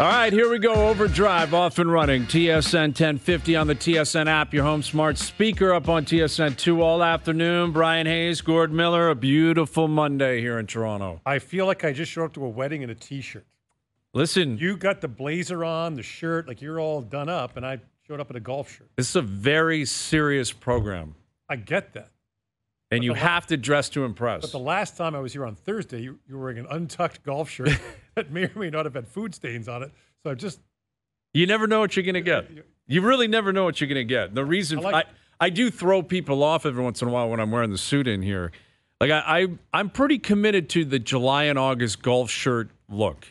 All right, here we go. Overdrive, off and running. TSN 1050 on the TSN app. Your home smart speaker up on TSN 2 all afternoon. Brian Hayes, Gord Miller, a beautiful Monday here in Toronto. I feel like I just showed up to a wedding in a T-shirt. Listen. You got the blazer on, the shirt, like you're all done up, and I showed up in a golf shirt. This is a very serious program. I get that. And you have to dress to impress. But the last time I was here on Thursday, you were wearing an untucked golf shirt that may or may not have had food stains on it. So you never know what you're going to get. You really never know what you're going to get. The reason I do throw people off every once in a while when I'm wearing the suit in here. Like I'm pretty committed to the July and August golf shirt look.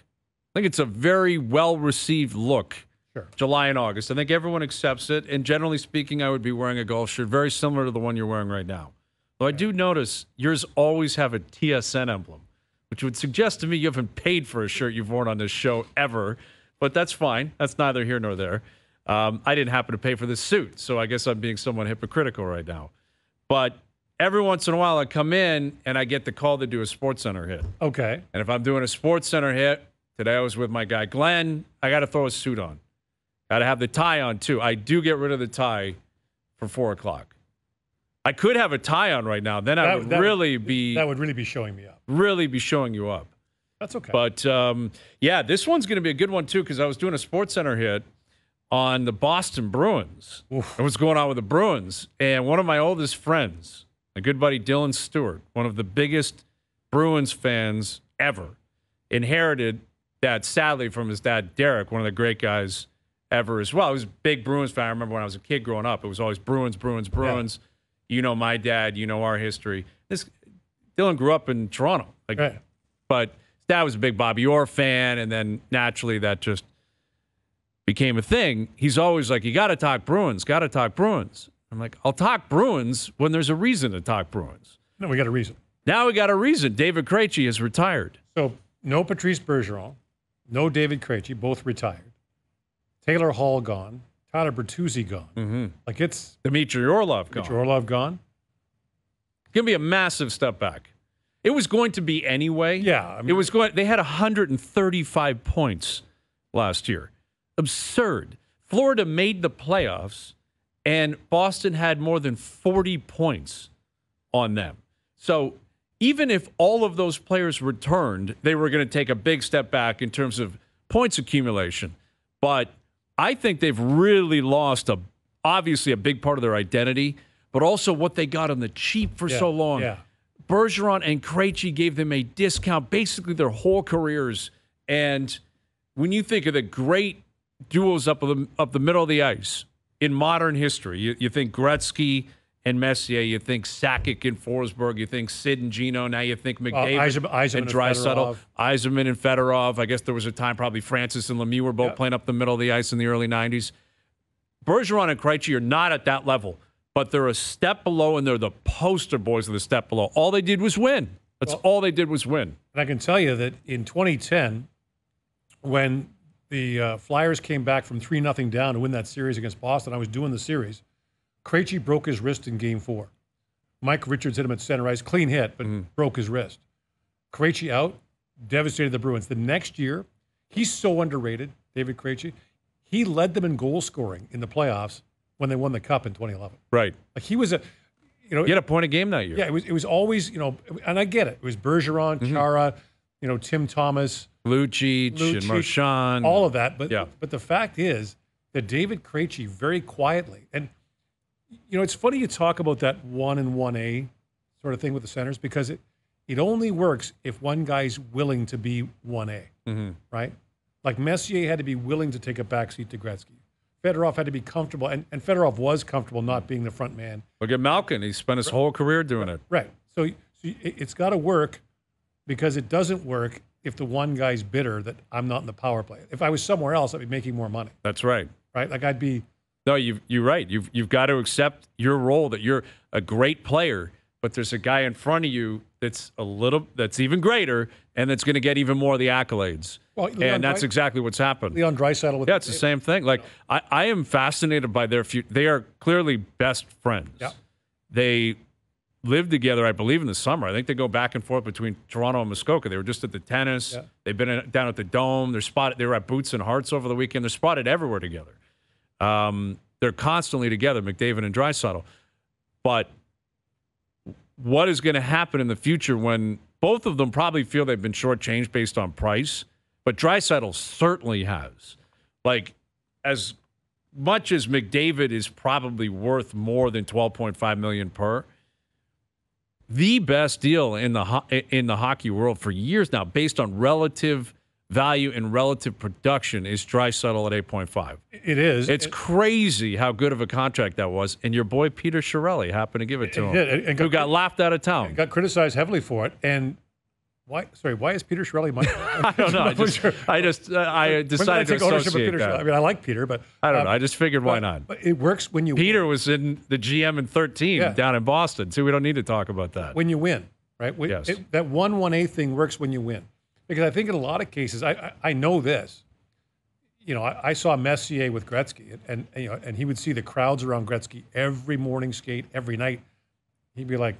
I think it's a very well-received look. Sure. July and August. I think everyone accepts it. And generally speaking, I would be wearing a golf shirt very similar to the one you're wearing right now. Though I do notice yours always have a TSN emblem, which would suggest to me you haven't paid for a shirt you've worn on this show ever. But that's fine. That's neither here nor there. I didn't happen to pay for this suit, so I guess I'm being somewhat hypocritical right now. But every once in a while I come in and I get the call to do a SportsCenter hit. Okay. And if I'm doing a SportsCenter hit, today I was with my guy Glenn, I got to throw a suit on. Got to have the tie on, too. I do get rid of the tie for 4 o'clock. I could have a tie on right now. Then that would really be showing me up. Really be showing you up. That's okay. But, yeah, this one's going to be a good one, too, because I was doing a SportsCenter hit on the Boston Bruins. Oof. And what's going on with the Bruins. And one of my oldest friends, my good buddy Dylan Stewart, one of the biggest Bruins fans ever, inherited that, sadly, from his dad, Derek, one of the great guys ever as well. He was a big Bruins fan. I remember when I was a kid growing up, it was always Bruins, Bruins, Bruins. Yeah. You know my dad. You know our history. Dylan grew up in Toronto. Like, right. But his dad was a big Bobby Orr fan, and then naturally that just became a thing. He's always like, you got to talk Bruins, got to talk Bruins. I'm like, I'll talk Bruins when there's a reason to talk Bruins. No, we got a reason. Now we got a reason. David Krejci is retired. So no Patrice Bergeron, no David Krejci, both retired. Taylor Hall gone. Tyler Bertuzzi gone. Mm-hmm. Like it's Dimitri Orlov gone. It's going to be a massive step back. It was going to be anyway. Yeah. I mean, it was going. They had 135 points last year. Absurd. Florida made the playoffs, and Boston had more than 40 points on them. So even if all of those players returned, they were going to take a big step back in terms of points accumulation. But I think they've really lost, obviously, a big part of their identity, but also what they got on the cheap for so long. Yeah. Bergeron and Krejci gave them a discount basically their whole careers. And when you think of the great duos up the middle of the ice in modern history, you think Gretzky and Messier, you think Sakic and Forsberg, you think Sid and Gino, now you think McDavid and Draisaitl, Yzerman and Fedorov. I guess there was a time probably Francis and Lemieux were both playing up the middle of the ice in the early 90s. Bergeron and Krejci are not at that level, but they're a step below, and they're the poster boys of the step below. All they did was win. All they did was win. And I can tell you that in 2010, when the Flyers came back from 3-0 down to win that series against Boston, I was doing the series. Krejci broke his wrist in Game 4. Mike Richards hit him at center ice. Clean hit, but broke his wrist. Krejci out, devastated the Bruins. The next year, he's so underrated, David Krejci. He led them in goal scoring in the playoffs when they won the Cup in 2011. Right. Like he was he had a point a game that year. Yeah, it was always, and I get it. It was Bergeron, Chara, Tim Thomas. Lucic and Marchand. All of that. But, but the fact is that David Krejci very quietly, and it's funny you talk about that 1 and 1A sort of thing with the centers because it only works if one guy's willing to be 1A, right? Like Messier had to be willing to take a backseat to Gretzky. Fedorov had to be comfortable, and Fedorov was comfortable not being the front man. Look at Malkin. He spent his whole career doing it. Right. So it's got to work because it doesn't work if the one guy's bitter that I'm not in the power play. If I was somewhere else, I'd be making more money. That's right. Right? Like I'd be... No, you're right. You've got to accept your role that you're a great player, but there's a guy in front of you that's even greater, and that's going to get even more of the accolades. Well, and that's exactly what's happened. Leon Draisaitl. Yeah, it's the same thing. Like I am fascinated by their future. They are clearly best friends. Yeah. They lived together, I believe, in the summer. I think they go back and forth between Toronto and Muskoka. They were just at the tennis. Yeah. They've been down at the Dome. They're spotted. They were at Boots and Hearts over the weekend. They're spotted everywhere together. They're constantly together, McDavid and Draisaitl. But what is going to happen in the future when both of them probably feel they've been shortchanged based on price? But Draisaitl certainly has. Like, as much as McDavid is probably worth more than $12.5 million per, the best deal in the hockey world for years now, based on relative value and relative production, is Draisaitl at 8.5. It is. It's crazy how good of a contract that was, and your boy Peter Chiarelli happened to give it to him, and who got laughed out of town. Got criticized heavily for it, and why? Sorry, why is Peter Chiarelli my? I don't know. I decided to associate that. I mean, I like Peter, but I don't know. I just figured, why not? But it works when you. Peter win. Was in the GM in 13 down in Boston, so we don't need to talk about that. When you win, right? Yes. That 1A thing works when you win, because I think in a lot of cases, I know this. You know, I saw Messier with Gretzky, and you know, and he would see the crowds around Gretzky every morning skate, every night. He'd be like,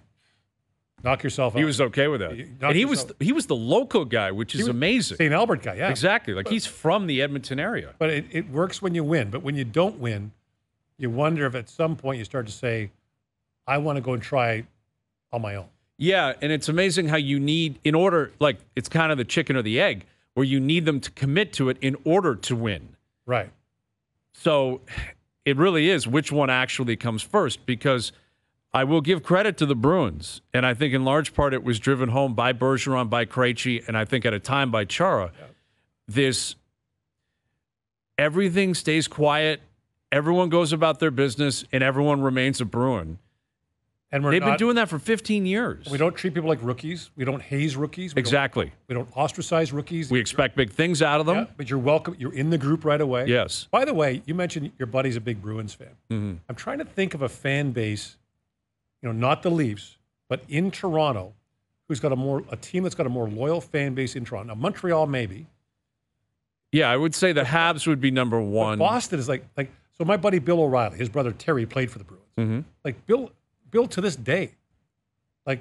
knock yourself out. He was okay with that. And he was the local guy, which is amazing. St. Albert guy, yeah. Exactly. Like, he's from the Edmonton area. But it works when you win. But when you don't win, you wonder if at some point you start to say, I want to go and try on my own. Yeah, and it's amazing how you need, in order, like, it's kind of the chicken or the egg, where you need them to commit to it in order to win. Right. So it really is which one actually comes first, because I will give credit to the Bruins, and I think in large part it was driven home by Bergeron, by Krejci, and I think at a time by Chara. Yeah. Everything stays quiet, everyone goes about their business, and everyone remains a Bruin. And they've been doing that for 15 years. We don't treat people like rookies. We don't haze rookies. We don't ostracize rookies. We expect big things out of them. Yeah, but you're welcome. You're in the group right away. Yes. By the way, you mentioned your buddy's a big Bruins fan. Mm-hmm. I'm trying to think of a fan base, you know, not the Leafs, but in Toronto, who's got a team that's got a more loyal fan base in Toronto. Now, Montreal, maybe. Yeah, I would say the Habs would be number one. But Boston is like so. My buddy Bill O'Reilly, his brother Terry played for the Bruins. Mm-hmm. Like Bill to this day, like,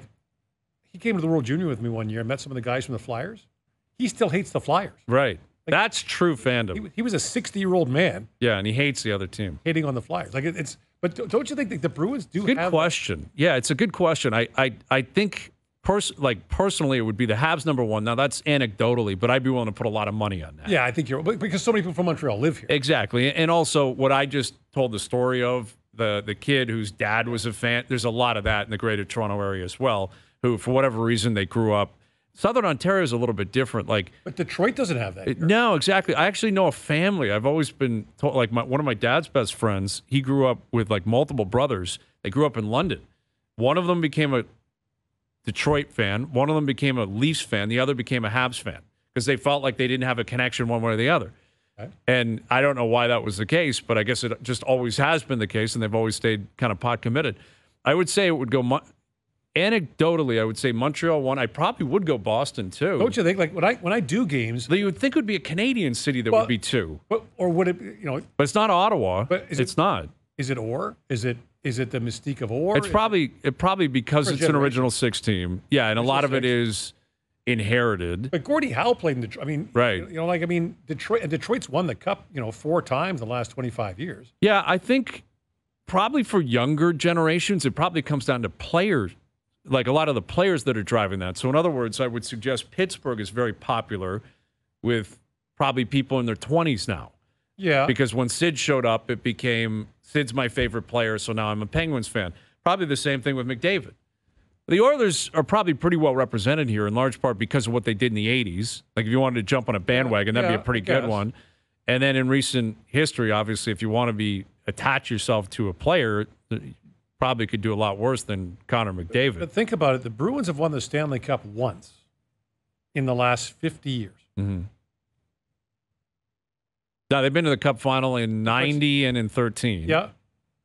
he came to the World Junior with me one year. Met some of the guys from the Flyers. He still hates the Flyers. Right. Like, that's true fandom. He was a 60-year-old man. Yeah, and he hates the other team. Hating on the Flyers, like it's. But don't you think that the Bruins do have... Good question. Yeah, it's a good question. I think, personally, it would be the Habs number one. Now, that's anecdotally, but I'd be willing to put a lot of money on that. Yeah, I think you're... Because so many people from Montreal live here. Exactly. And also, what I just told the story of, the kid whose dad was a fan, there's a lot of that in the greater Toronto area as well, who, for whatever reason, they grew up. Southern Ontario is a little bit different. But Detroit doesn't have that here. No, exactly. I actually know a family. I've always been told, like, one of my dad's best friends, he grew up with, like, multiple brothers. They grew up in London. One of them became a Detroit fan. One of them became a Leafs fan. The other became a Habs fan because they felt like they didn't have a connection one way or the other. Okay. And I don't know why that was the case, but I guess it just always has been the case, and they've always stayed kind of pot committed. I would say it would go... Anecdotally, I would say Montreal won. I probably would go Boston too. Don't you think? Like when I do games, you would think it would be a Canadian city that would be two, or would it? You know, but it's not Ottawa. But it's not. Is it or? Is it the mystique of or? It's probably because it's an original six team. Yeah, and a lot of it is inherited. But Gordie Howe played in Detroit. I mean, right? You know, like, I mean, Detroit. And Detroit's won the cup, you know, 4 times in the last 25 years. Yeah, I think probably for younger generations, it probably comes down to players. Like a lot of the players that are driving that. So in other words, I would suggest Pittsburgh is very popular with probably people in their 20s now. Yeah. Because when Sid showed up, it became Sid's my favorite player, so now I'm a Penguins fan. Probably the same thing with McDavid. The Oilers are probably pretty well represented here in large part because of what they did in the 80s. Like if you wanted to jump on a bandwagon, that'd be a pretty good one. And then in recent history, obviously, if you want to attach yourself to a player, probably could do a lot worse than Connor McDavid. But think about it. The Bruins have won the Stanley Cup once in the last 50 years. Mm-hmm. Now, they've been to the Cup final in 90 and in 13. Yeah,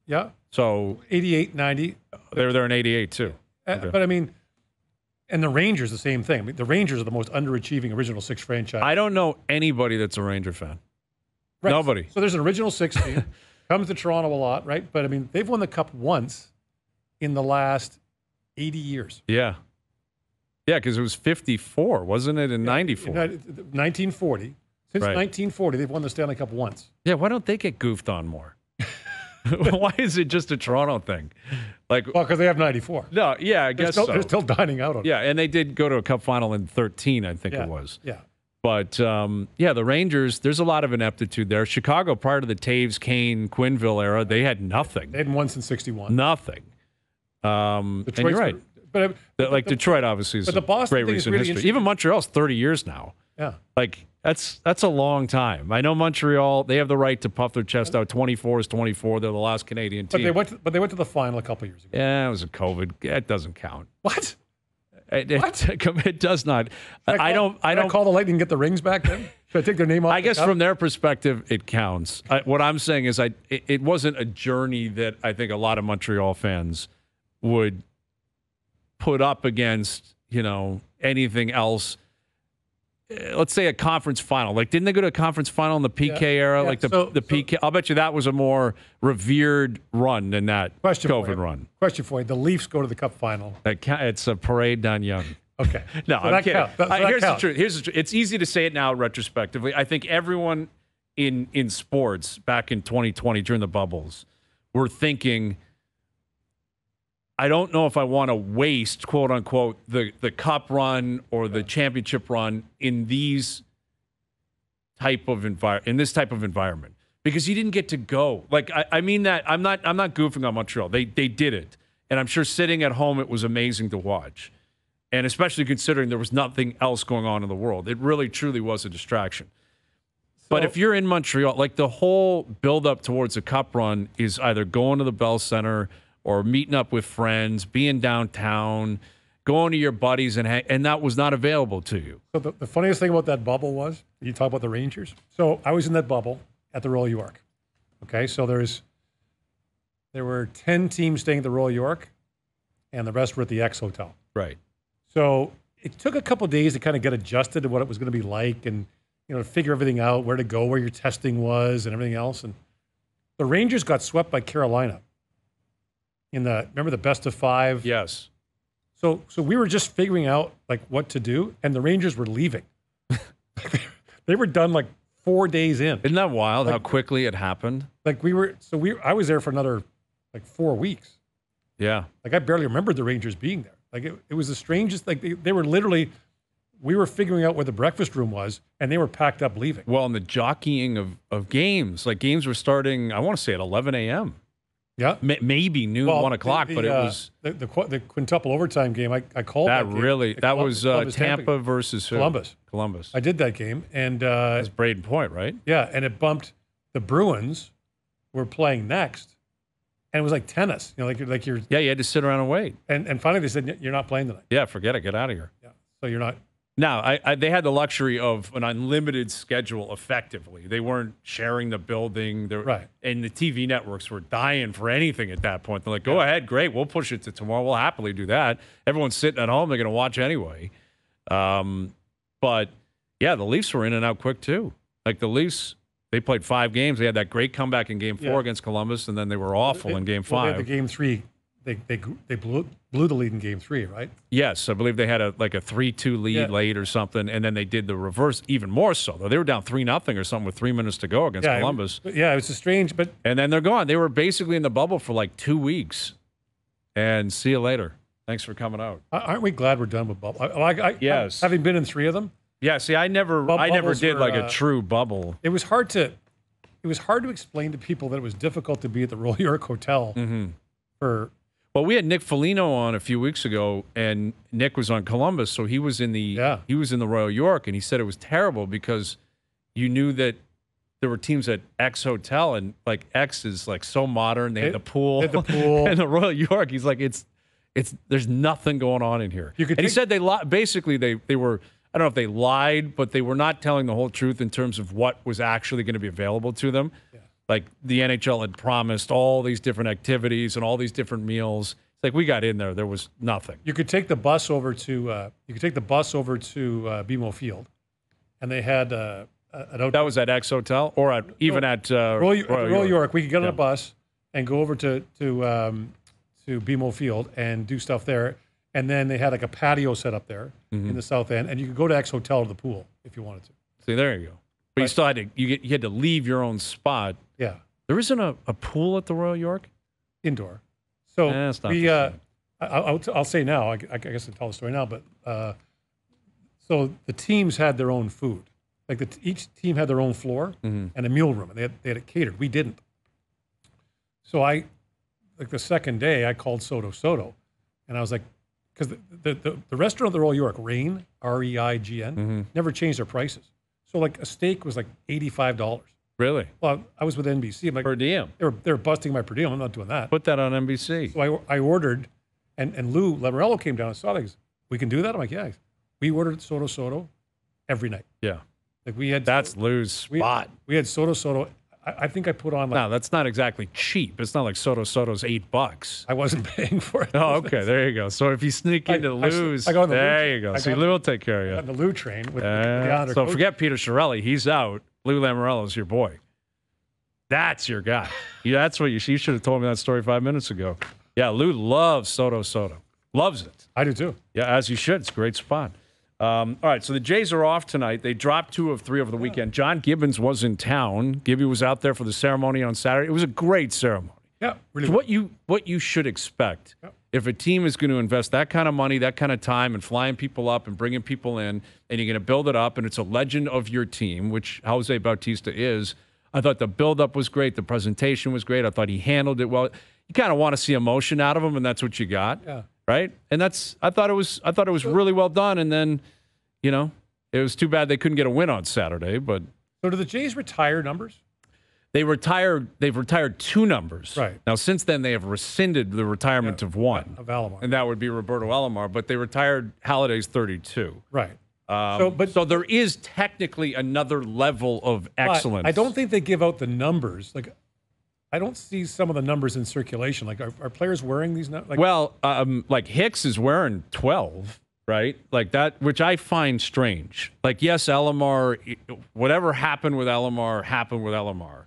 yeah. So 88, 90. They were there in 88, too. Okay. But, I mean, and the Rangers, the same thing. I mean, the Rangers are the most underachieving original six franchise. I don't know anybody that's a Ranger fan. Right. Nobody. So there's an original six team. Comes to Toronto a lot, right? But, I mean, they've won the Cup once in the last 80 years. Yeah. Yeah, because it was 54, wasn't it, in 94? 1940. Since 1940, they've won the Stanley Cup once. Yeah, why don't they get goofed on more? Why is it just a Toronto thing? Like, well, because they have 94. No, yeah, I guess so. They're still dining out on it. Yeah, and they did go to a Cup final in 13, I think it was. Yeah. But, yeah, the Rangers, there's a lot of ineptitude there. Chicago, prior to the Taves, Kane, Quinville era, they had nothing. They hadn't won since 61. Nothing. And you're right. But Detroit, obviously, is a great recent history. Even Montreal's 30 years now. Yeah. Like, that's a long time. I know Montreal, they have the right to puff their chest out. 24 is 24. They're the last Canadian team. But they went to the final a couple years ago. Yeah, it was a COVID. That doesn't count. What? It does not. I don't call the Lightning and get the rings back then. Should I take their name off? I guess from their perspective, it counts. What I'm saying is it wasn't a journey that I think a lot of Montreal fans would put up against, anything else. Let's say a conference final. Like, didn't they go to a conference final in the PK era? Yeah, like the PK. I'll bet you that was a more revered run than that COVID run. Question for you: the Leafs go to the Cup final. It's a parade done young. Okay. No, so I'm kidding. Here's the truth. It's easy to say it now retrospectively. I think everyone in sports back in 2020 during the bubbles were thinking, I don't know if I want to waste, quote unquote, the cup run or the championship run in this type of environment, because you didn't get to go. Like, I mean that I'm not goofing on Montreal. They did it, and I'm sure sitting at home it was amazing to watch, and especially considering there was nothing else going on in the world, it really truly was a distraction. But if you're in Montreal, like the whole build up towards a cup run is either going to the Bell Center, or meeting up with friends, being downtown, going to your buddies, and that was not available to you. So the funniest thing about that bubble was, you talk about the Rangers. So I was in that bubble at the Royal York. Okay, so there were 10 teams staying at the Royal York, and the rest were at the X Hotel. Right. So it took a couple of days to kind of get adjusted to what it was going to be like, and to figure everything out, where to go, where your testing was, and everything else. And the Rangers got swept by Carolina. Remember the best of five? Yes. So we were just figuring out like what to do, and the Rangers were leaving. They were done like 4 days in. Isn't that wild how quickly it happened? Like I was there for another like 4 weeks. Yeah. Like I barely remembered the Rangers being there. Like it was the strangest. Like they were literally, we were figuring out where the breakfast room was, and they were packed up leaving. Well, and the jockeying of games, like games were starting, I want to say at 11 a.m. Yeah, maybe noon, 1 o'clock, but it was the quintuple overtime game. I called that game. Really. That was Tampa versus Columbus. Columbus. I did that game, and that's Braden Point, right? Yeah, and it bumped. The Bruins were playing next, and it was like tennis. You had to sit around and wait. And finally, they said you're not playing tonight. Yeah, forget it. Get out of here. Yeah, so you're not. Now, they had the luxury of an unlimited schedule, effectively. They weren't sharing the building. Right. And the TV networks were dying for anything at that point. They're like, go ahead, great, we'll push it to tomorrow. We'll happily do that. Everyone's sitting at home. They're going to watch anyway. But, yeah, the Leafs were in and out quick, too. Like, the Leafs, they played 5 games. They had that great comeback in Game 4 against Columbus, and then they were awful in Game 5. They had the Game 3. They blew the lead in Game 3, right? Yes, I believe they had a 3-2 lead late or something, and then they did the reverse even more so. Though they were down 3-0 or something with 3 minutes to go against Columbus. It was strange, but and then they're gone. They were basically in the bubble for like 2 weeks, and see you later. Thanks for coming out. Aren't we glad we're done with bubble? Yes, having been in 3 of them. Yeah, see, I never did a true bubble. It was hard to explain to people that it was difficult to be at the Royal York Hotel for. Well, we had Nick Foligno on a few weeks ago, and Nick was on Columbus, so he was in the he was in the Royal York, and he said it was terrible because you knew that there were teams at X Hotel, and like X is like so modern. They had the pool, and the Royal York. He's like, it's there's nothing going on in here. He said they were, I don't know if they lied, but they were not telling the whole truth in terms of what was actually going to be available to them. Yeah. Like the NHL had promised all these different activities and all these different meals. It's like we got in there was nothing. You could take the bus over to BMO Field, and they had an that was at X Hotel or at Royal York. We could get on a bus and go over to to BMO Field and do stuff there. And then they had like a patio set up there in the south end, and you could go to X Hotel to the pool if you wanted to. See, there you go. But you still had to you had to leave your own spot. Yeah. There isn't a pool at the Royal York? Indoor. So I'll say now, I guess I'll tell the story now, but so the teams had their own food. Like each team had their own floor and a meal room, and they had it catered. We didn't. So the second day, I called Soto Soto, and I was like, because the restaurant at the Royal York, Reign, R-E-I-G-N, never changed their prices. So like a steak was like $85. Really? Well, I was with NBC. I'm like, per diem. They were busting my per diem. I'm not doing that. Put that on NBC. So I ordered, and Lou Lamoriello came down and saw it. He goes, "We can do that?" I'm like, "Yeah." We ordered Soto Soto every night. Yeah. Like we had. That's Lou's spot. We had Soto Soto. I think I put on like. No, that's not exactly cheap. It's not like Soto Soto's $8. I wasn't paying for it. Oh, okay. There you go. So if you sneak into Lou's, there you go. See, Lou will take care of you. On the Lou train with the honor. So forget Peter Chiarelli. He's out. Lou Lamoriello's your boy. That's your guy. Yeah, that's what you should have told me that story 5 minutes ago. Yeah, Lou loves Soto Soto. Loves it. I do too. Yeah, as you should. It's a great spot. All right, so the Jays are off tonight. They dropped 2 of 3 over the weekend. John Gibbons was in town. Gibby was out there for the ceremony on Saturday. It was a great ceremony. Yeah, really. So what you should expect if a team is going to invest that kind of money, that kind of time, and flying people up and bringing people in, and you're going to build it up, and it's a legend of your team, which Jose Bautista is. I thought the build-up was great. The presentation was great. I thought he handled it well. You kind of want to see emotion out of him, and that's what you got. Yeah. Right, and that's I thought it was really well done, and then, you know, it was too bad they couldn't get a win on Saturday. But so, do the Jays retire numbers? They've retired 2 numbers. Right now, since then they have rescinded the retirement of one of Alomar, and that would be Roberto Alomar. But they retired Halliday's 32. Right. So there is technically another level of excellence. I don't think they give out the numbers like. I don't see some of the numbers in circulation. Like, are players wearing these? Like, well, like Hicks is wearing 12, right? Like that, which I find strange. Like, yes, Alomar, whatever happened with Alomar.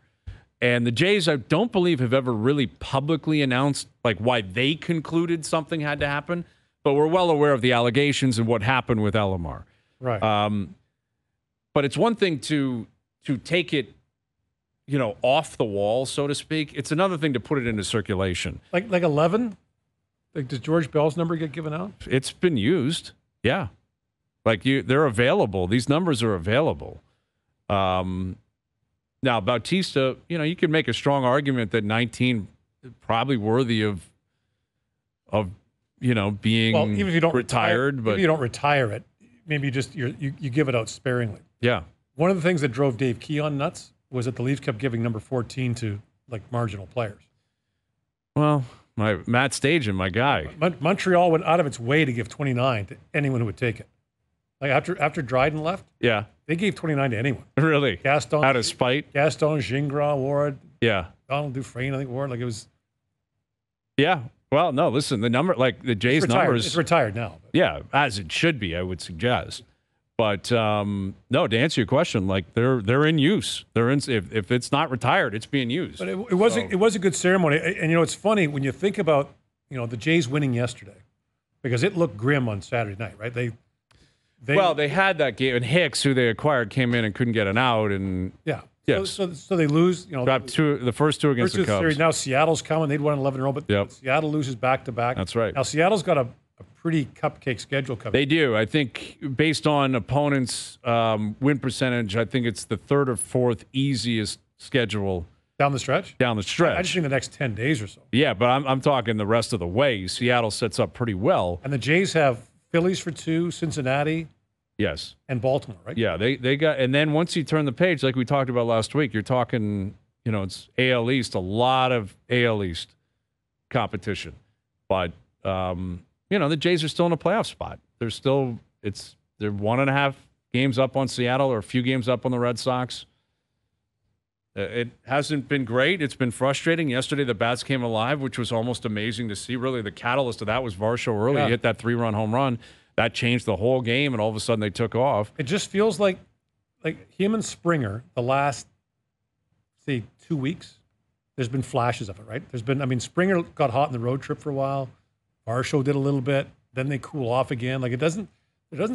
And the Jays, I don't believe, have ever really publicly announced like why they concluded something had to happen. But we're well aware of the allegations and what happened with Alomar. Right. But it's one thing to take it, you know, off the wall, so to speak. It's another thing to put it into circulation. Like 11? Like, does George Bell's number get given out? It's been used, yeah. Like, they're available. These numbers are available. Now, Bautista, you know, you could make a strong argument that 19 probably worthy of you know, being well, even if you don't retired. But if you don't retire it, maybe you give it out sparingly. Yeah. One of the things that drove Dave Keon nuts was that the Leafs kept giving number 14 to like marginal players. Well, Matt Stajan, my guy. Montreal went out of its way to give 29 to anyone who would take it. Like after Dryden left, yeah, they gave 29 to anyone. Really? Gaston out of spite. Gaston Gingras, Ward. Yeah. Donald Dufresne, I think Ward. Like it was. Yeah. Well, no. Listen, the number, like the Jays' numbers, it's retired now. But. Yeah, as it should be, I would suggest. But no, to answer your question, like they're in use. They're in if it's not retired, it's being used. But it was a good ceremony, and you know it's funny when you think about you know the Jays winning yesterday, because it looked grim on Saturday night, right? They had that game, and Hicks, who they acquired, came in and couldn't get an out, and yeah, yes. So they lose. You know, dropped 2, the first 2 against the Cubs. Series. Now Seattle's coming; they'd won 11 in a row, but Seattle loses back to back. That's right. Now Seattle's got a pretty cupcake schedule coming. They do. I think based on opponents' win percentage, I think it's the 3rd or 4th easiest schedule. Down the stretch? Down the stretch. I just think the next 10 days or so. Yeah, but I'm talking the rest of the way. Seattle sets up pretty well. And the Jays have Phillies for 2, Cincinnati. Yes. And Baltimore, right? Yeah, they got, and then once you turn the page, like we talked about last week, you're talking, you know, it's AL East, a lot of AL East competition. But, you know, the Jays are still in a playoff spot. They're still, they're 1.5 games up on Seattle or a few games up on the Red Sox. It hasn't been great. It's been frustrating. Yesterday, the bats came alive, which was almost amazing to see. Really, the catalyst of that was Varsho early. Yeah. He hit that 3-run home run. That changed the whole game, and all of a sudden they took off. It just feels like him and Springer the last, say, 2 weeks there's been flashes of it, right? There's been, I mean, Springer got hot in the road trip for a while. Varsho did a little bit. Then they cool off again. Like, there doesn't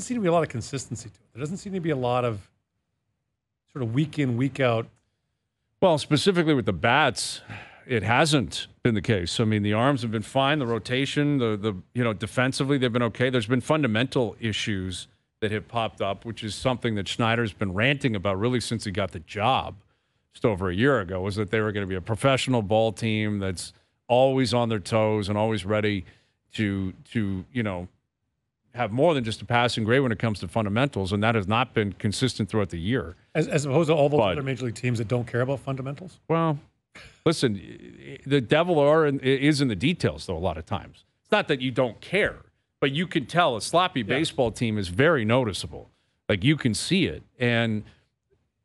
seem to be a lot of consistency to it. There doesn't seem to be a lot of sort of week in, week out. Well, specifically with the bats, it hasn't been the case. I mean, the arms have been fine. The rotation, the defensively, they've been okay. There's been fundamental issues that have popped up, which is something that Schneider's been ranting about really since he got the job just over a year ago, was that they were going to be a professional ball team that's always on their toes and always ready to have more than just a passing grade when it comes to fundamentals, and that has not been consistent throughout the year. As opposed to all those other major league teams that don't care about fundamentals? Well, listen, the devil is in the details, though, a lot of times. It's not that you don't care, but you can tell a sloppy baseball team is very noticeable. Like, you can see it. And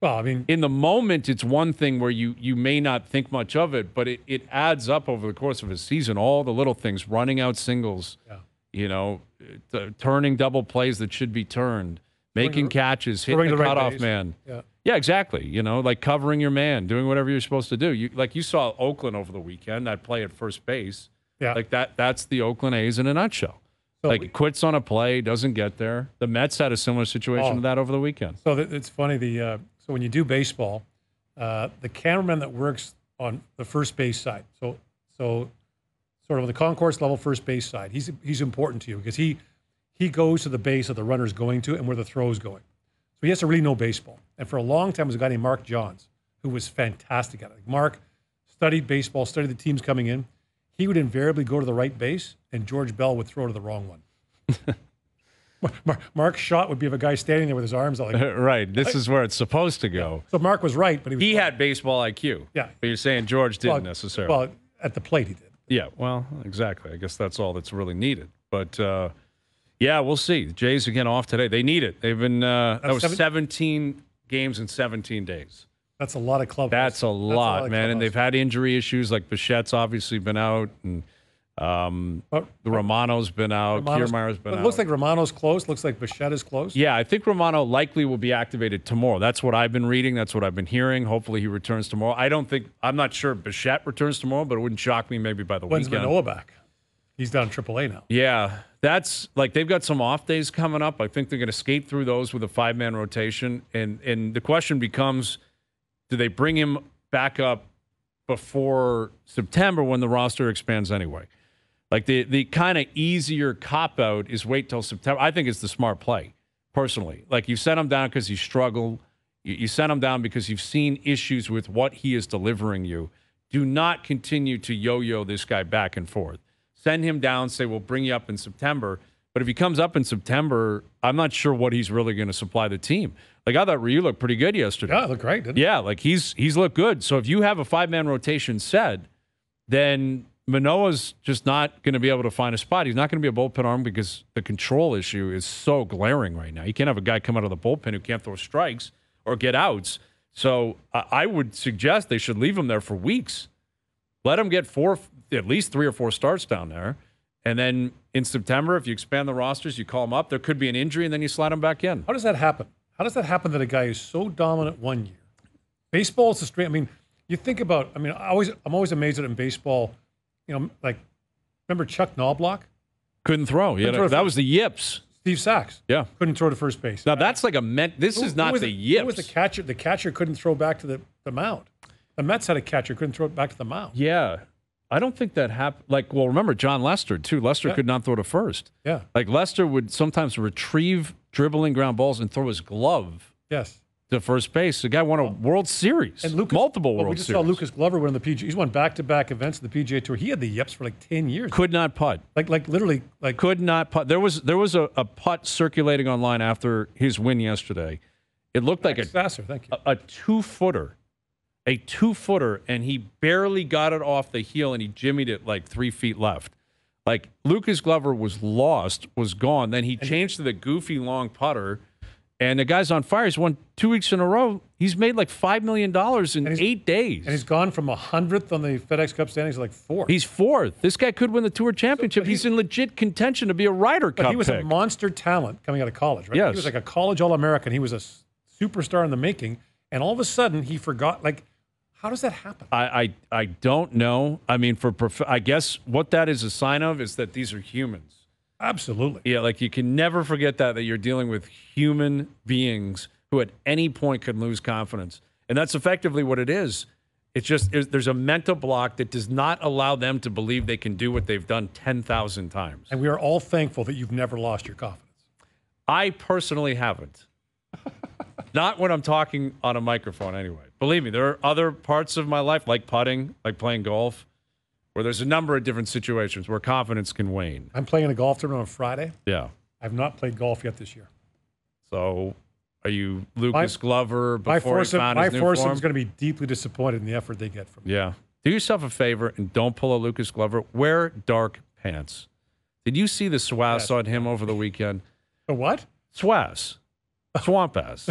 well, I mean, in the moment, it's one thing where you may not think much of it, but it adds up over the course of a season, all the little things, running out singles, turning double plays that should be turned, making catches, hitting the cutoff man. Yeah, exactly. Like covering your man, doing whatever you're supposed to do. You saw Oakland over the weekend, that play at first base. Yeah. Like that's the Oakland A's in a nutshell. Like, it quits on a play, doesn't get there. The Mets had a similar situation to that over the weekend. So it's funny. So when you do baseball, the cameraman that works on the first base side, so sort of the concourse level first base side, he's important to you because he goes to the base that the runner's going to and where the throw's going. So he has to really know baseball. And for a long time, it was a guy named Mark Johns, who was fantastic at it. Mark studied baseball, studied the teams coming in. He would invariably go to the right base, and George Bell would throw to the wrong one. Mark's shot would be of a guy standing there with his arms out. Like, right, this is where it's supposed to go. Yeah. So Mark was right, but he had baseball IQ. Yeah, but you're saying George didn't necessarily. Well, at the plate he did. Yeah, well, exactly. I guess that's all that's really needed. But we'll see. The Jays again off today. They need it. They've been that was 17 games in 17 days. That's a lot of clubhouse. That's a lot, man. And they've had injury issues. Like Bichette's obviously been out, and the Romano's been out. Kiermaier's been out. It looks like Romano's close. Looks like Bichette is close. Yeah, I think Romano likely will be activated tomorrow. That's what I've been reading. That's what I've been hearing. Hopefully he returns tomorrow. I'm not sure Bichette returns tomorrow, but it wouldn't shock me maybe by the weekend. When's Manoah back? He's down AAA now. Yeah, that's like they've got some off days coming up. I think they're going to skate through those with a 5-man rotation. And the question becomes, do they bring him back up before September when the roster expands anyway? Like the kind of easier cop-out is wait till September. I think it's the smart play, personally. Like you sent him down because he struggled. You sent him down because you've seen issues with what he is delivering you. Do not continue to yo-yo this guy back and forth. Send him down, say, we'll bring you up in September. But if he comes up in September, I'm not sure what he's really going to supply the team. Like, I thought Ryu looked pretty good yesterday. Yeah, looked great, didn't he? Yeah, like, he's looked good. So if you have a 5-man rotation set, then Manoah's just not going to be able to find a spot. He's not going to be a bullpen arm because the control issue is so glaring right now. You can't have a guy come out of the bullpen who can't throw strikes or get outs. So I would suggest they should leave him there for weeks. Let him get at least three or four starts down there. And then in September, if you expand the rosters, you call him up. There could be an injury, and then you slide him back in. How does that happen? How does that happen that a guy is so dominant one year? Baseball is a straight. I mean, you think about. I mean, I'm always amazed at in baseball. Like remember Chuck Knobloch? Couldn't throw. Yeah, that was the yips. Steve Sachs. Yeah, couldn't throw to first base. Now that's like a This is not the yips. Who was the catcher? The catcher couldn't throw back to the mound. The Mets had a catcher couldn't throw it back to the mound. Yeah, I don't think that happened. Like, well, remember John Lester too. Lester could not throw to first. Yeah, like Lester would sometimes retrieve dribbling ground balls and throw his glove to first base. The guy won a World Series, and multiple World Series. We just saw Lucas Glover win the PGA. He's won back-to-back events in the PGA Tour. He had the yips for like 10 years. Could not putt. Like literally, like could not putt. There was a putt circulating online after his win yesterday. It looked like a two-footer. A two-footer, and he barely got it off the heel, and he jimmied it like 3 feet left. Like, Lucas Glover was lost, was gone. Then he changed to the goofy long putter, and the guy's on fire. He's won 2 weeks in a row. He's made like $5 million in 8 days. And he's gone from 100th on the FedEx Cup standings to like fourth. He's fourth. This guy could win the Tour Championship. So he's in legit contention to be a Ryder Cup pick. But he was a monster talent coming out of college, right? Yes. He was like a college All-American. He was a superstar in the making, and all of a sudden he forgot, like, How does that happen? I don't know. I mean, I guess what that is a sign of is that these are humans. Absolutely. Yeah, like you can never forget that you're dealing with human beings who at any point could lose confidence. And that's effectively what it is. It's just there's a mental block that does not allow them to believe they can do what they've done 10,000 times. And we are all thankful that you've never lost your confidence. I personally haven't. Not when I'm talking on a microphone anyway. Believe me, there are other parts of my life, like putting, like playing golf, where there's a number of different situations where confidence can wane. I'm playing a golf tournament on Friday. Yeah. I've not played golf yet this year. So are you Lucas Glover before he found his new form? My foursome's going to be deeply disappointed in the effort they get from me. Yeah. Do yourself a favor and don't pull a Lucas Glover. Wear dark pants. Did you see the swass on him over the weekend? A what? Swass. Swamp ass.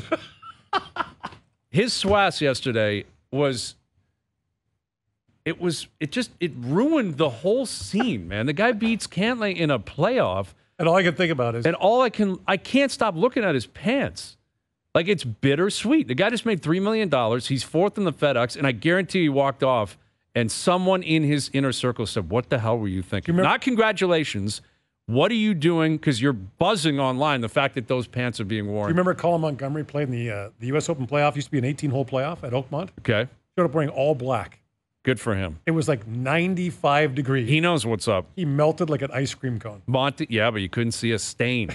His swass yesterday was... It ruined the whole scene, man. The guy beats Cantlay in a playoff. And all I can think about is... And all I can't stop looking at his pants. Like, it's bittersweet. The guy just made $3 million. He's fourth in the FedEx, and I guarantee he walked off, and someone in his inner circle said, what the hell were you thinking? Not congratulations. What are you doing? Because you're buzzing online, the fact that those pants are being worn. Do you remember Colin Montgomery played in the U.S. Open playoff? It used to be an 18-hole playoff at Oakmont. Okay. Showed up wearing all black. Good for him. It was like 95 degrees. He knows what's up. He melted like an ice cream cone. Monty, yeah, but you couldn't see a stain.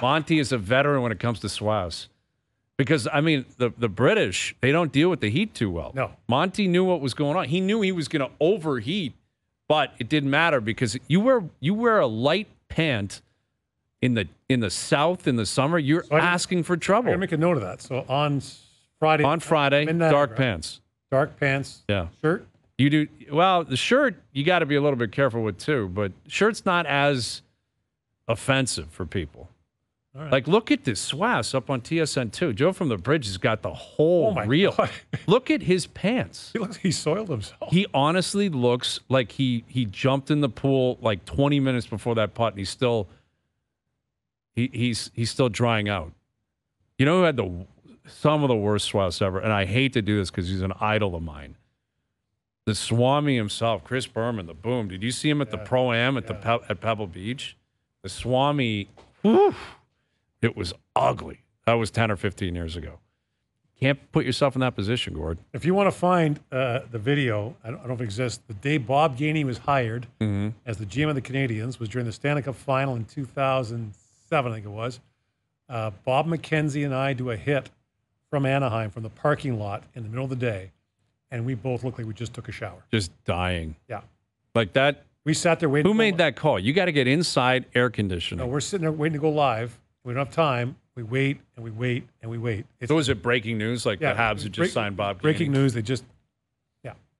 Monty is a veteran when it comes to swass. Because, I mean, the British, they don't deal with the heat too well. No. Monty knew what was going on. He knew he was going to overheat, but it didn't matter because you wear a light pant in the South in the summer, you're asking for trouble. I'm going to make a note of that. So on Friday, dark pants. Dark pants. Yeah. Shirt. You do well. The shirt you got to be a little bit careful with too, but shirt's not as offensive for people. All right. Like, look at this swass up on TSN 2. Joe from the Bridge has got the whole reel. Look at his pants. He looks. He soiled himself. He honestly looks like he jumped in the pool like 20 minutes before that putt, and he's still he's still drying out. You know who had some of the worst swass ever, and I hate to do this because he's an idol of mine. The Swami himself, Chris Berman, the Boom. Did you see him at the Pro-Am at Pebble Beach? The Swami, whew, it was ugly. That was 10 or 15 years ago. Can't put yourself in that position, Gord. If you want to find the video, I don't know if it exists, the day Bob Gainey was hired as the GM of the Canadians was during the Stanley Cup Final in 2007, I think it was. Bob McKenzie and I do a hit from Anaheim from the parking lot in the middle of the day. And we both looked like we just took a shower. Just dying. Yeah. Like that. We sat there waiting. Who made that call? You got to get inside air conditioning. No, we're sitting there waiting to go live. We don't have time. We wait and we wait and we wait. So is it breaking news? Like the Habs had just signed Bob Gainey. Breaking news. They just,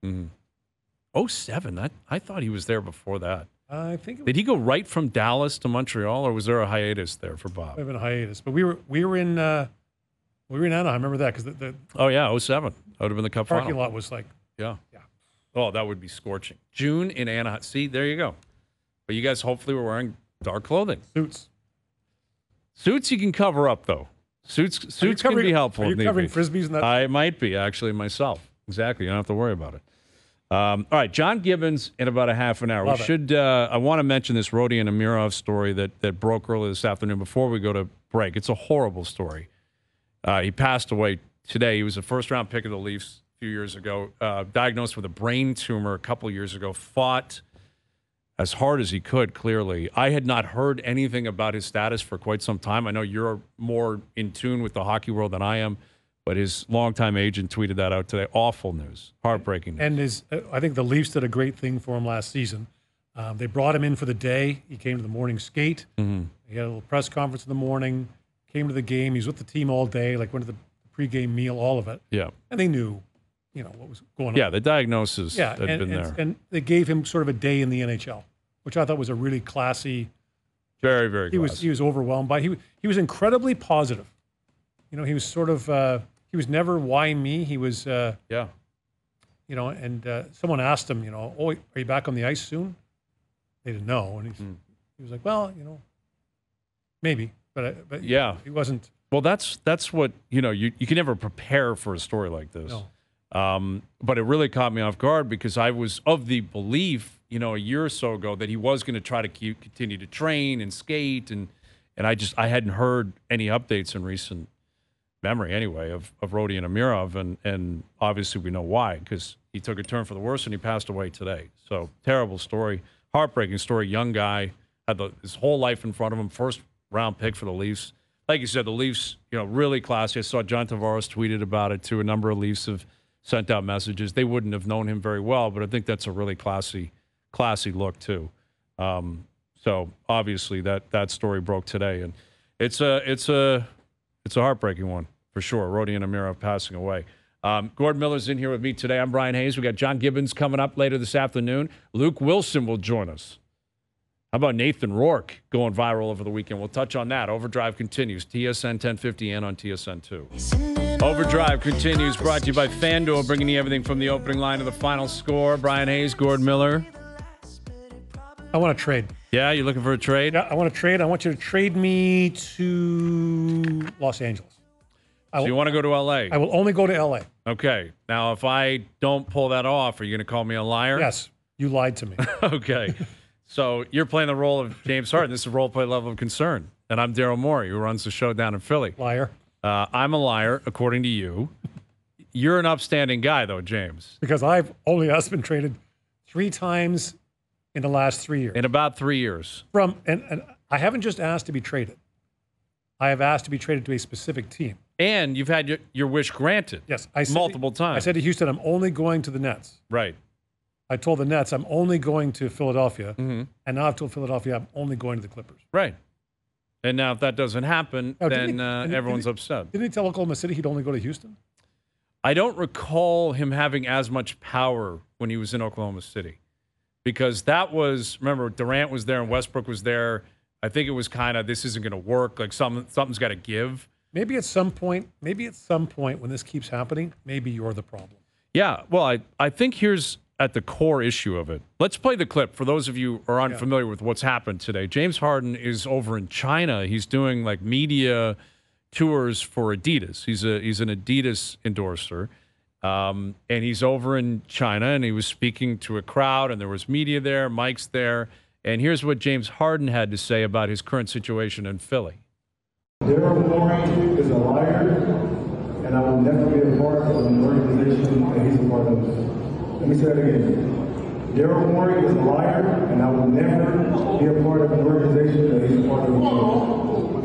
Oh, 07. I thought he was there before that. I think. Did he go right from Dallas to Montreal, or was there a hiatus there for Bob? It might have been a hiatus, but we were in. We were in Anaheim. I remember that because the oh yeah, 07. That would have been the Cup Final. Parking lot was like yeah. Oh, that would be scorching. June in Anaheim. See, there you go. But you guys hopefully were wearing dark clothing. Suits you can cover up though. Suits can be helpful. Are you covering frisbees and that? I might be actually myself. Exactly. You don't have to worry about it. All right, John Gibbons in about a half an hour. Love we should. I want to mention this Rodion Amirov story that broke earlier this afternoon before we go to break. It's a horrible story. He passed away today. He was a first-round pick of the Leafs a few years ago, diagnosed with a brain tumor a couple years ago, fought as hard as he could, clearly. I had not heard anything about his status for quite some time. I know you're more in tune with the hockey world than I am, but his longtime agent tweeted that out today. Awful news. Heartbreaking news. And I think the Leafs did a great thing for him last season. They brought him in for the day. He came to the morning skate. Mm-hmm. He had a little press conference in the morning. Came to the game. He was with the team all day, like went to the pregame meal, all of it. Yeah. And they knew, what was going on. Yeah, the diagnosis had been there. And they gave him sort of a day in the NHL, which I thought was a really classy. Very, very classy. He was overwhelmed by it. He was incredibly positive. He was sort of, he was never why me. He was, someone asked him, oh, are you back on the ice soon? They didn't know. And he was like, well, maybe. But yeah, he wasn't. Well, that's what you can never prepare for a story like this. No. But it really caught me off guard because I was of the belief, you know, a year or so ago that he was going to try to continue to train and skate. And I hadn't heard any updates in recent memory anyway of Rodion Amirov. And obviously we know why, because he took a turn for the worse and he passed away today. So terrible story, heartbreaking story. Young guy, had his whole life in front of him, first round pick for the Leafs. Like you said, the Leafs, you know, really classy. I saw John Tavares tweeted about it too. A number of Leafs have sent out messages. They wouldn't have known him very well, but I think that's a really classy look too. So obviously that story broke today, and it's a heartbreaking one for sure. Rodion Amirov passing away. Gord Miller's in here with me today. I'm Brian Hayes. We got John Gibbons coming up later this afternoon. Luke Wilson will join us. How about Nathan Rourke going viral over the weekend? We'll touch on that. Overdrive continues. TSN 1050 and on TSN 2. Overdrive continues. Brought to you by FanDuel, bringing you everything from the opening line to the final score. Brian Hayes, Gord Miller. I want to trade. Yeah, you're looking for a trade? Yeah, I want to trade. I want you to trade me to Los Angeles. So you want to go to L.A.? I will only go to L.A. Okay. Now, if I don't pull that off, are you going to call me a liar? Yes. You lied to me. Okay. So you're playing the role of James Harden. This is a role play level of concern. And I'm Daryl Morey, who runs the show down in Philly. Liar. I'm a liar, according to you. You're an upstanding guy, though, James. Because I've only been traded 3 times in the last 3 years. In about 3 years. And I haven't just asked to be traded. I have asked to be traded to a specific team. And you've had your wish granted. Yes. Multiple times. I said to Houston, I'm only going to the Nets. Right. I told the Nets I'm only going to Philadelphia, and now I've told Philadelphia I'm only going to the Clippers. Right. And now if that doesn't happen, everyone's upset. Didn't he tell Oklahoma City he'd only go to Houston? I don't recall him having as much power when he was in Oklahoma City, because that was, remember, Durant was there and Westbrook was there. I think it was kind of, this isn't going to work. Like something's got to give. Maybe at some point when this keeps happening, maybe you're the problem. Yeah. Well, I think here's at the core issue of it. Let's play the clip for those of you who are unfamiliar with what's happened today. James Harden is over in China. He's doing like media tours for Adidas. He's an Adidas endorser. And he's over in China, and he was speaking to a crowd, and there was media there, mics there. And here's what James Harden had to say about his current situation in Philly. Daryl Morey is a liar, and I will never be a part of an organization that he's a part of. Let me say that again. Daryl Morey is a liar, and I will never be a part of an organization that he's a part of.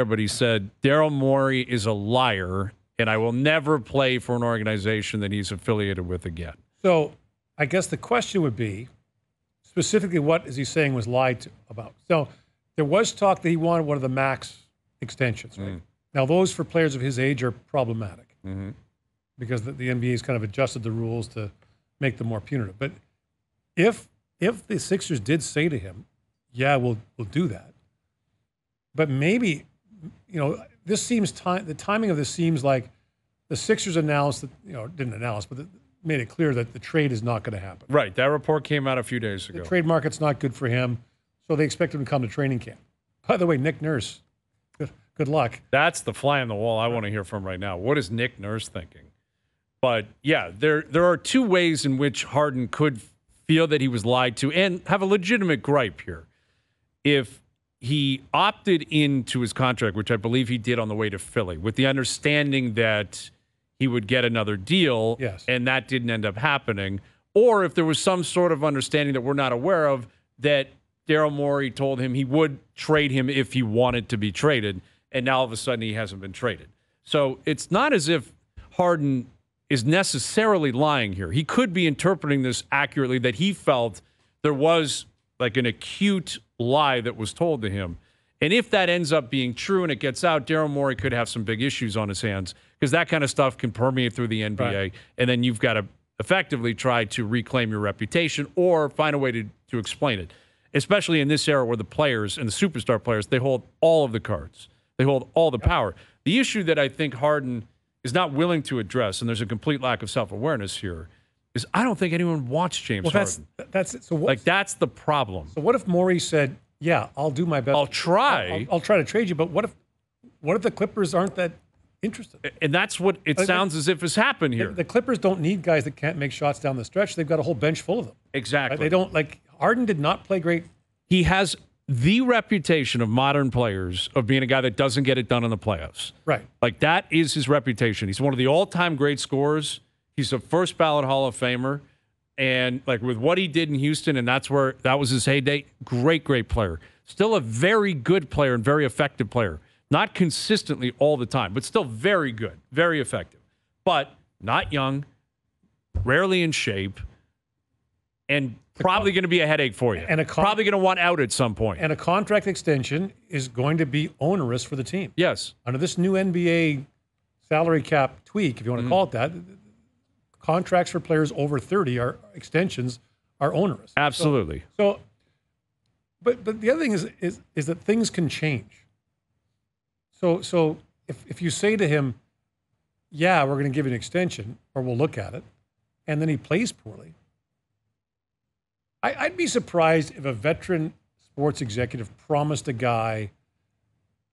Everybody said, Daryl Morey is a liar, and I will never play for an organization that he's affiliated with again. So I guess the question would be, specifically, what is he saying was lied about? So there was talk that he wanted one of the max extensions. Right? Now, those for players of his age are problematic because the NBA has kind of adjusted the rules to make them more punitive. But if the Sixers did say to him, yeah, we'll do that, but maybe, you know, the timing of this seems like the Sixers announced that, you know, didn't announce, but made it clear that the trade is not going to happen. Right. That report came out a few days ago. The trade market's not good for him, so they expect him to come to training camp. By the way, Nick Nurse, good luck. That's the fly on the wall I want to hear from right now. What is Nick Nurse thinking? But, yeah, there are 2 ways in which Harden could feel that he was lied to and have a legitimate gripe here. If he opted into his contract, which I believe he did on the way to Philly, with the understanding that he would get another deal, and that didn't end up happening. Or if there was some sort of understanding that we're not aware of, that Daryl Morey told him he would trade him if he wanted to be traded, and now all of a sudden he hasn't been traded. So it's not as if Harden is necessarily lying here. He could be interpreting this accurately, that he felt there was like an acute lie that was told to him. And if that ends up being true and it gets out, Daryl Morey could have some big issues on his hands, because that kind of stuff can permeate through the NBA. Right. And then you've got to effectively try to reclaim your reputation or find a way to explain it, especially in this era where the players and the superstar players, they hold all of the cards. They hold all the power. The issue that I think Harden is not willing to address, and there's a complete lack of self-awareness here, is I don't think anyone wants James Harden. That's it. So that's the problem. So what if Morey said, yeah, I'll do my best. I'll try to trade you, but what if the Clippers aren't that Interesting. And that's what it sounds as if has happened here. The Clippers don't need guys that can't make shots down the stretch. They've got a whole bench full of them. Exactly. Right? They don't, like, Harden did not play great. He has the reputation of modern players of being a guy that doesn't get it done in the playoffs. Right. Like, that is his reputation. He's one of the all-time great scorers. He's a first-ballot Hall of Famer. And, like, with what he did in Houston, and that's where that was his heyday, great, great player. Still a very good player and very effective player. Not consistently all the time, but still very good, very effective. But not young, rarely in shape, and probably going to be a headache for you. And probably going to want out at some point. And a contract extension is going to be onerous for the team. Yes. Under this new NBA salary cap tweak, if you want to call it that, contracts for players over 30 are extensions are onerous. Absolutely. So but the other thing is that things can change. So if you say to him, yeah, we're going to give you an extension or we'll look at it, and then he plays poorly, I'd be surprised if a veteran sports executive promised a guy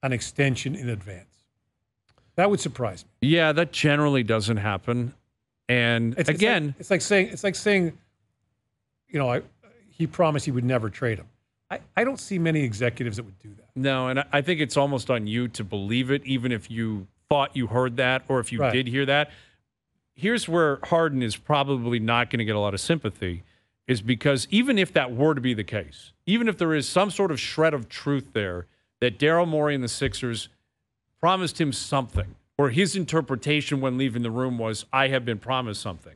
an extension in advance. That would surprise me. Yeah, that generally doesn't happen. And it's like saying, you know, he promised he would never trade him. I don't see many executives that would do that. No, and I think it's almost on you to believe it, even if you thought you heard that or if you did hear that. Here's where Harden is probably not going to get a lot of sympathy, is because even if that were to be the case, even if there is some sort of shred of truth there that Daryl Morey and the Sixers promised him something, or his interpretation when leaving the room was, I have been promised something.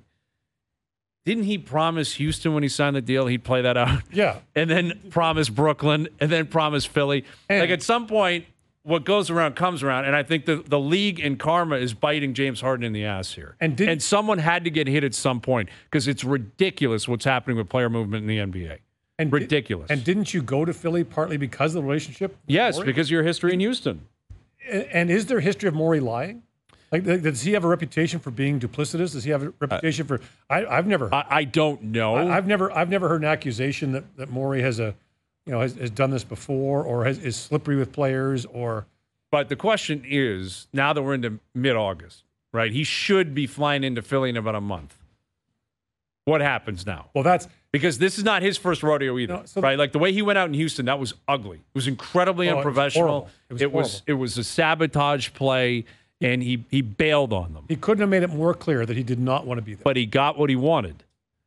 Didn't he promise Houston when he signed the deal he'd play that out? Yeah. And then promise Brooklyn, and then promise Philly. And like, at some point, what goes around comes around, and I think the league and karma is biting James Harden in the ass here. And someone had to get hit at some point, because it's ridiculous what's happening with player movement in the NBA. And ridiculous. Didn't you go to Philly partly because of the relationship? Yes, because of your history in Houston. And is there a history of Morey lying? Like, does he have a reputation for being duplicitous? Does he have a reputation for? I've never. I don't know. I've never heard an accusation that Morey has has done this before, or is slippery with players, or. But the question is, now that we're into mid-August, right? He should be flying into Philly in about a month. What happens now? Well, that's because this is not his first rodeo either, right? Like, the way he went out in Houston, that was ugly. It was incredibly unprofessional. It was a sabotage play. And he bailed on them. He couldn't have made it more clear that he did not want to be there. But he got what he wanted.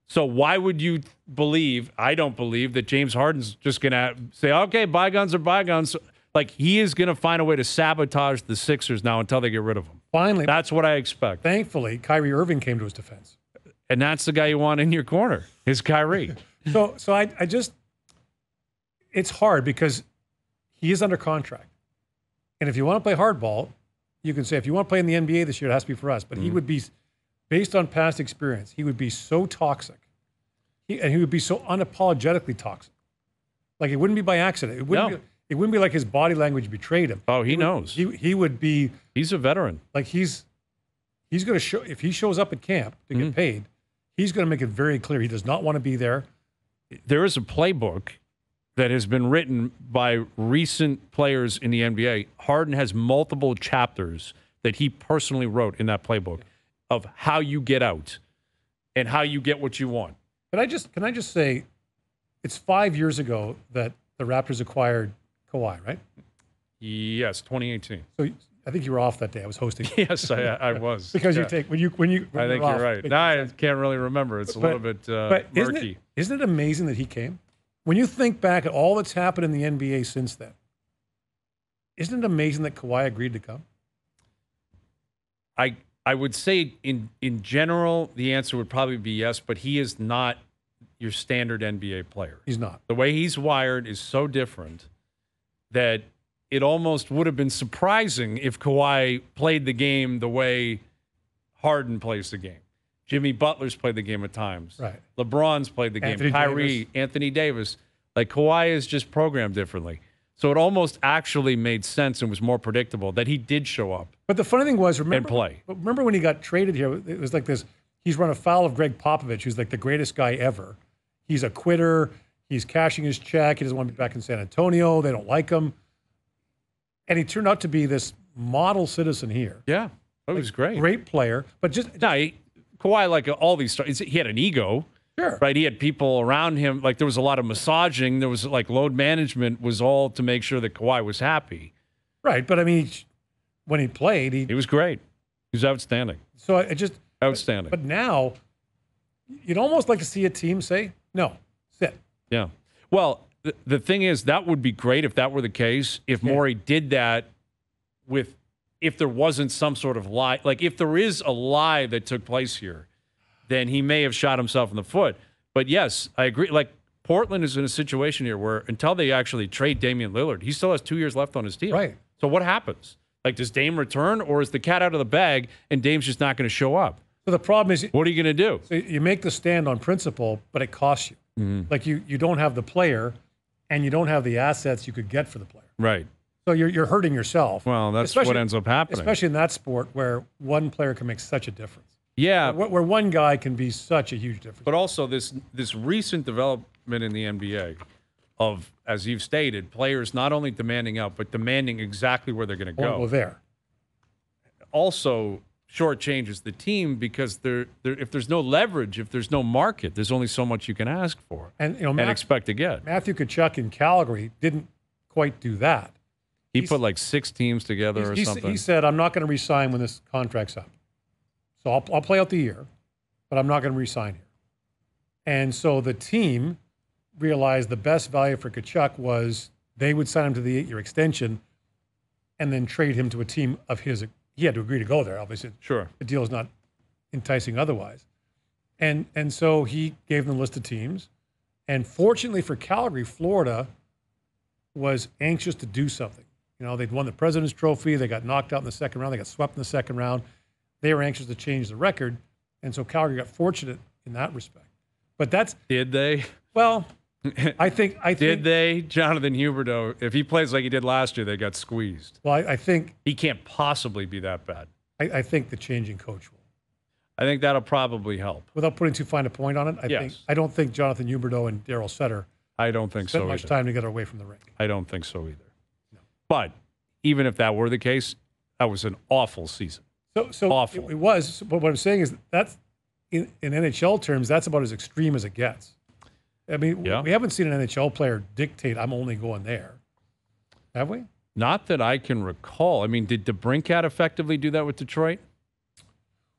So why would you believe, I don't believe, that James Harden's just going to say, okay, bygones are bygones. Like, he is going to find a way to sabotage the Sixers now until they get rid of him. Finally. That's what I expect. Thankfully, Kyrie Irving came to his defense. And that's the guy you want in your corner, is Kyrie. So I just, it's hard because he is under contract. And if you want to play hardball, you can say, if you want to play in the NBA this year, it has to be for us. But he would be, based on past experience, he would be so toxic. He would be so unapologetically toxic. Like, it wouldn't be by accident. It wouldn't be like his body language betrayed him. Oh, he knows. He would be. He's a veteran. Like, he's going to show, if he shows up at camp to get paid, he's going to make it very clear he does not want to be there. There is a playbook that has been written by recent players in the NBA. Harden has multiple chapters that he personally wrote in that playbook of how you get out and how you get what you want. Can I just say, it's 5 years ago that the Raptors acquired Kawhi, right? Yes, 2018. So I think you were off that day. I was hosting. Yes, I was. Because you take when you. I think you're right. No, I can't really remember. It's a little bit murky. Isn't it amazing that he came? When you think back at all that's happened in the NBA since then, isn't it amazing that Kawhi agreed to come? I would say in general, the answer would probably be yes, but he is not your standard NBA player. He's not. The way he's wired is so different that it almost would have been surprising if Kawhi played the game the way Harden plays the game. Jimmy Butler's played the game at times. Right. LeBron's played the game. Anthony Davis. Like, Kawhi is just programmed differently. So it almost actually made sense and was more predictable that he did show up. But the funny thing was, remember when he got traded here, it was like this, he's run afoul of Greg Popovich, who's like the greatest guy ever. He's a quitter. He's cashing his check. He doesn't want to be back in San Antonio. They don't like him. And he turned out to be this model citizen here. Yeah, it was great. Great player, but just Kawhi, like all these stars, he had an ego. Sure. Right. He had people around him. Like there was a lot of massaging. There was like load management was all to make sure that Kawhi was happy. Right. But I mean, when he played, he was great. He was outstanding. So I just outstanding. But now, you'd almost like to see a team say no, sit. Yeah. Well, the thing is, that would be great if that were the case. If Morey did that with, if there wasn't some sort of lie, like if there is a lie that took place here, then he may have shot himself in the foot. But yes, I agree. Like Portland is in a situation here where until they actually trade Damian Lillard, he still has 2 years left on his deal. Right. So what happens? Like, does Dame return, or is the cat out of the bag and Dame's just not going to show up? So the problem is, what are you going to do? So you make the stand on principle, but it costs you. Mm-hmm. Like you don't have the player, and you don't have the assets you could get for the player. Right. So you're hurting yourself. Well, that's what ends up happening, especially in that sport where one player can make such a difference. Yeah, where one guy can be such a huge difference. But also this recent development in the NBA of, as you've stated, players not only demanding out, but demanding exactly where they're going to go. Well, there. Also shortchanges the team because if there's no leverage, if there's no market, there's only so much you can ask for and expect to get. Matthew Tkachuk in Calgary didn't quite do that. He put like six teams together or something. He said, I'm not going to resign when this contract's up. So I'll play out the year, but I'm not going to re-sign here. And so the team realized the best value for Tkachuk was they would sign him to the 8-year extension and then trade him to a team of his. He had to agree to go there, obviously. Sure. The deal is not enticing otherwise. And so he gave them a list of teams. And fortunately for Calgary, Florida was anxious to do something. You know, they'd won the President's Trophy. They got knocked out in the second round. They got swept in the second round. They were anxious to change the record, and so Calgary got fortunate in that respect. But that's did they? Well, I think did they? Jonathan Huberdeau, if he plays like he did last year, they got squeezed. Well, I think he can't possibly be that bad. I think the changing coach will. I think that'll probably help. Without putting too fine a point on it, I don't think Jonathan Huberdeau and Darryl Sutter. I don't think spent so much either. Time together away from the rink. I don't think so either. No. But even if that were the case, that was an awful season. So it was, but what I'm saying is that's, in NHL terms, that's about as extreme as it gets. I mean, we haven't seen an NHL player dictate, I'm only going there. Have we? Not that I can recall. I mean, did DeBrincat effectively do that with Detroit?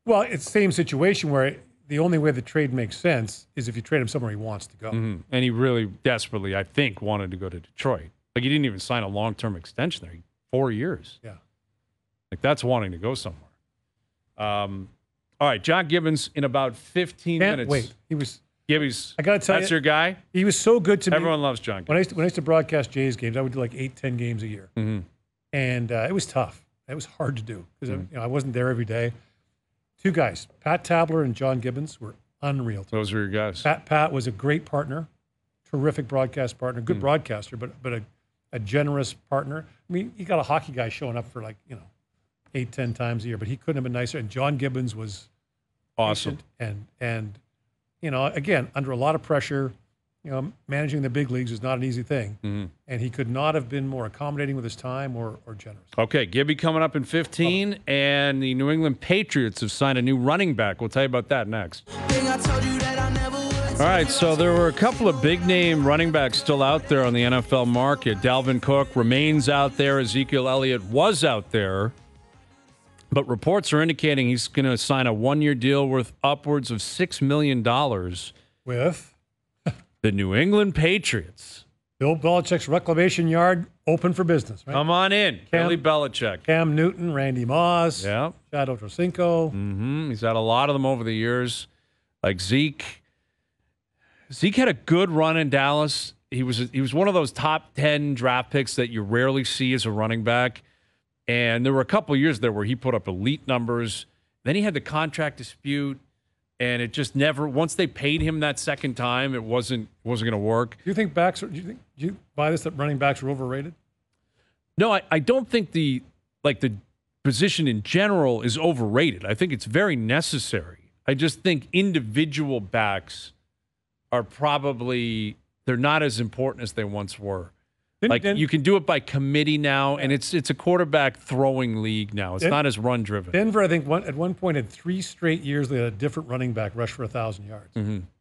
Well, it's the same situation where the only way the trade makes sense is if you trade him somewhere he wants to go. Mm-hmm. And he really desperately, I think, wanted to go to Detroit. Like, he didn't even sign a long-term extension there. 4 years. Yeah. Like, that's wanting to go somewhere. All right, John Gibbons in about 15 minutes. Wait, he was Gibby's. I gotta tell you, that's your guy. He was so good to me. Everyone loves John Gibbons. When I used to broadcast Jays games, I would do like 8-10 games a year, and it was tough. It was hard to do because I wasn't there every day. Two guys, Pat Tabler and John Gibbons, were unreal. Those were your guys. Pat was a great partner, terrific broadcast partner, good broadcaster, but a generous partner. I mean, you got a hockey guy showing up for 8-10 times a year, but he couldn't have been nicer. And John Gibbons was awesome. And again, under a lot of pressure, managing the big leagues is not an easy thing. Mm-hmm. And he could not have been more accommodating with his time or generous. Okay, Gibby coming up in 15, and the New England Patriots have signed a new running back. We'll tell you about that next. All right, so there were a couple of big-name running backs still out there on the NFL market. Dalvin Cook remains out there. Ezekiel Elliott was out there. But reports are indicating he's going to sign a 1-year deal worth upwards of $6 million. With? The New England Patriots. Bill Belichick's reclamation yard open for business. Right? Come on in. Kelly Belichick. Cam Newton, Randy Moss. Yeah. Chad Ochocinco. Mm-hmm. He's had a lot of them over the years. Like Zeke. Zeke had a good run in Dallas. He was one of those top 10 draft picks that you rarely see as a running back. And there were a couple of years there where he put up elite numbers. Then he had the contract dispute, and it just never. Once they paid him that second time, it wasn't going to work. Do you think backs? Do you buy this that running backs are overrated? No, I don't think the position in general is overrated. I think it's very necessary. I just think individual backs are probably they're not as important as they once were. And you can do it by committee now, and it's a quarterback throwing league now. It's not as run driven. Denver, I think, at one point in 3 straight years, they had a different running back rush for 1,000 yards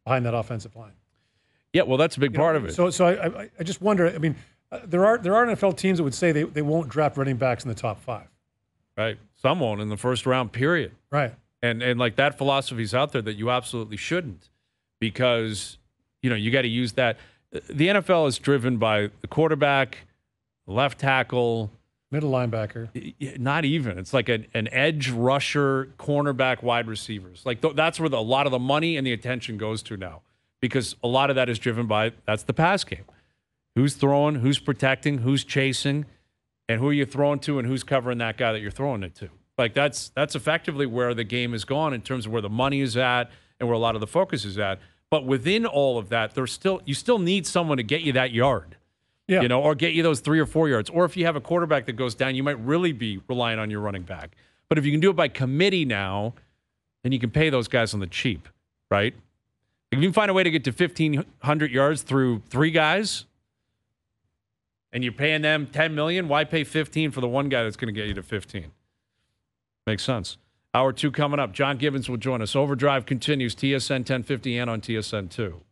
behind that offensive line. Yeah, well, that's a big part of it. So I just wonder. I mean, there are NFL teams that would say they won't draft running backs in the top 5. Right, some won't in the first round. Period. Right, and like that philosophy's out there that you absolutely shouldn't, because you got to use that. The NFL is driven by the quarterback, left tackle, middle linebacker. Not even. It's like an edge rusher, cornerback, wide receivers. Like that's where a lot of the money and the attention goes to now, because a lot of that is driven by that's the pass game. Who's throwing, who's protecting, who's chasing, and who are you throwing to and who's covering that guy that you're throwing it to. Like that's effectively where the game has gone in terms of where the money is at and where a lot of the focus is at. But within all of that, you still need someone to get you that yard, or get you those 3 or 4 yards. Or if you have a quarterback that goes down, you might really be relying on your running back. But if you can do it by committee now, then you can pay those guys on the cheap, right? If you can find a way to get to 1,500 yards through 3 guys, and you're paying them $10 million, why pay 15 for the one guy that's going to get you to 15? Makes sense. Hour 2 coming up. John Gibbons will join us. Overdrive continues, TSN 1050 and on TSN 2.